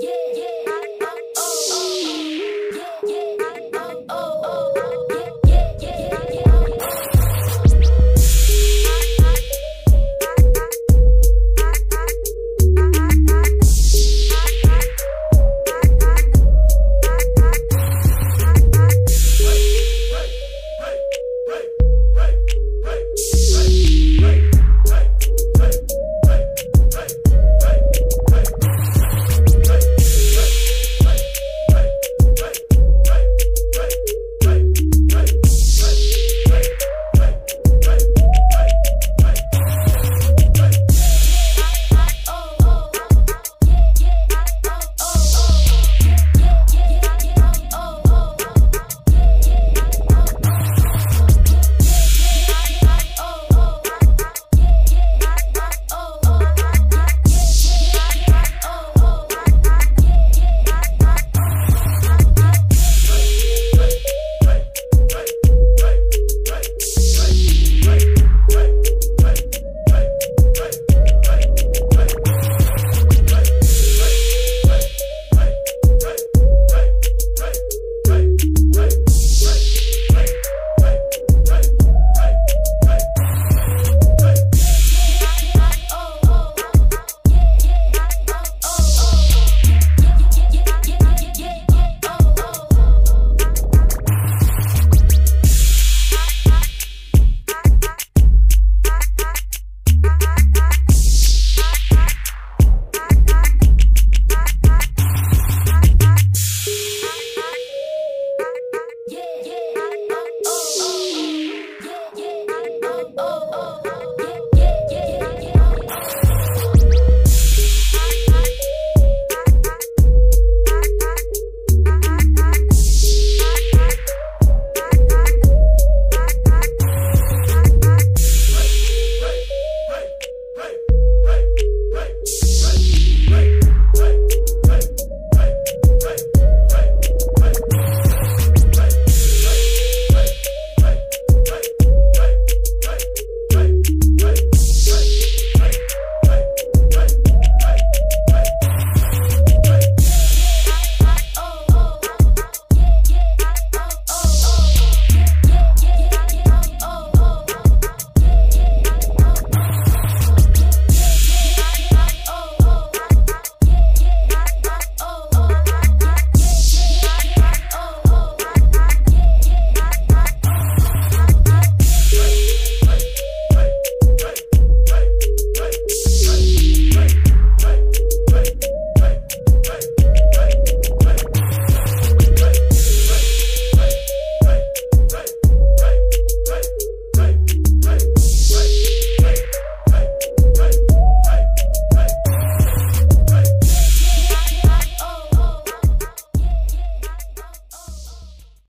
Yeah.